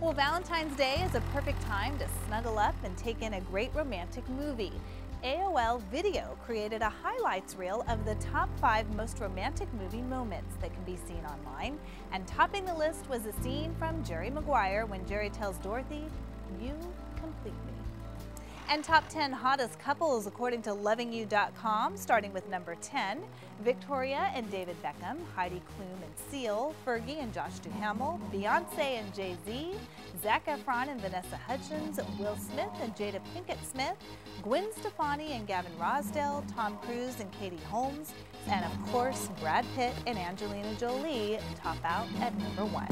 Well, Valentine's Day is a perfect time to snuggle up and take in a great romantic movie. AOL Video created a highlights reel of the top 5 most romantic movie moments that can be seen online. And topping the list was a scene from Jerry Maguire when Jerry tells Dorothy, "You complete me." And top 10 hottest couples according to LovingYou.com, starting with number 10, Victoria and David Beckham, Heidi Klum and Seal, Fergie and Josh Duhamel, Beyonce and Jay-Z, Zac Efron and Vanessa Hudgens, Will Smith and Jada Pinkett-Smith, Gwen Stefani and Gavin Rosdell, Tom Cruise and Katie Holmes, and of course Brad Pitt and Angelina Jolie top out at number 1.